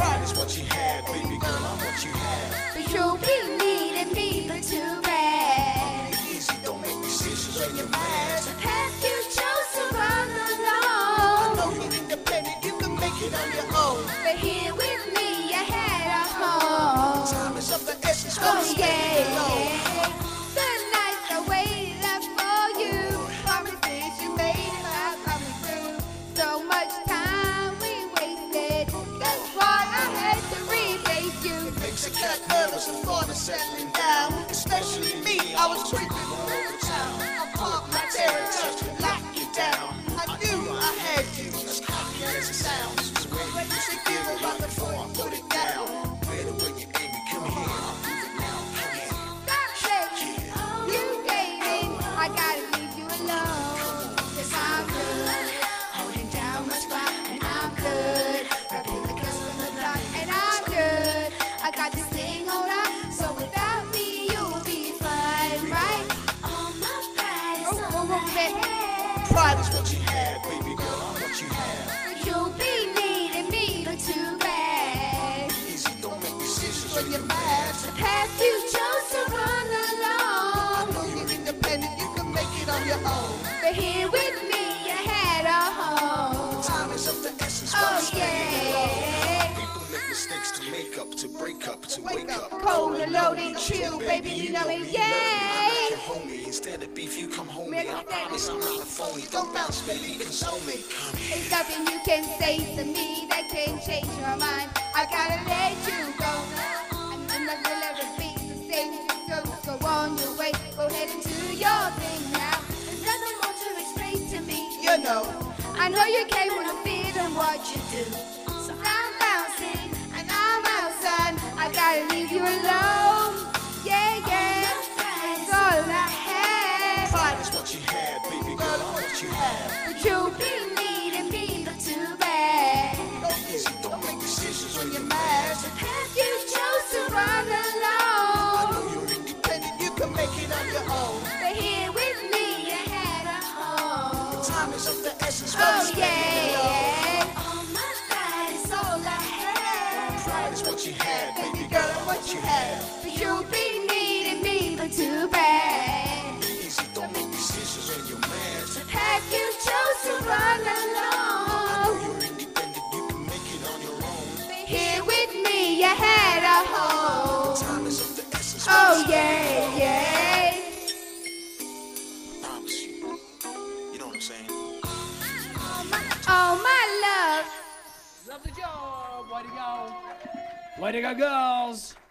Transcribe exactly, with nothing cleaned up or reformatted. pride is what you had, baby girl, I'm what you had. But you'll be needing me, but too bad. Don't be easy, don't make decisions when you're mad. The path you chose to run alone. I know you're independent, you can make it on your own. But here with me, you had a home. Time is of the essence, go oh, stay yeah. alone. The night I waited up for you, all the things you made up, I was through. So much time we wasted, that's why I had to replace you. It makes a cat nervous and thought of settling down. Especially me, I was creeping all over town. I parked my territory to lock you down. I knew I had you, as cocky as it sounds. So when you say give a rock and forth, I put it down. Where the way you made me come here, I'll do it now. Stop it, you dating, I gotta leave you alone. Cause I'm good, holding down my spot, and I'm good. Rapping the girls from the dark, and I'm good. I got this thing on up, so without me you'll be fine, right? All my pride is on my head. Pride is what you had, baby girl, I'm what you had. You'll be needing me, but too bad. Easy, don't make decisions when you're mad. The path you chose to run alone. I know you're independent, you can make it on your own. But here with me, you had a home. Time is of the essence, but I'm Oh, staying yeah. alone. People make mistakes to make up, to break up, to wake, wake up. Cold and loaded, chill, baby, you know it, yay. I'm not your homie, instead of beef, you come home. Really I promise I'm not a phony, don't bounce, baby, console me. Come here. There's nothing you can say to me that can change your mind. I gotta let you go. And then I will ever be the same. Go, go on your way, go ahead and do your thing now. There's nothing more to explain to me, you know. I know you came with a feeling what you do. So I'm bouncing, and I'm outside. I gotta leave you alone. Yeah, yeah, that's all I had. Pride is what you had, baby girl, I'm what you had. But you'll be needing me, but too bad. No, easy, don't make decisions when you're mad. The path you chose to run alone. I know you're independent, you can make it on your own. But here with me, you had a home. Time is of the essence, but I'm Oh, staying yeah. alone. All my pride is all I had. Pride is what you had, baby girl, I'm what you had. But you'll be needing me, but too bad. Easy, don't make decisions when you're mad. The path you chose to run alone. I know you're independent, you can make it on your own. But here with me, you had a home. Time is of the essence, but I'm Oh, staying yeah, alone. yeah. I promise you. You know what I'm saying? Oh, my love. Love the job. Way to go. Way to go, girls.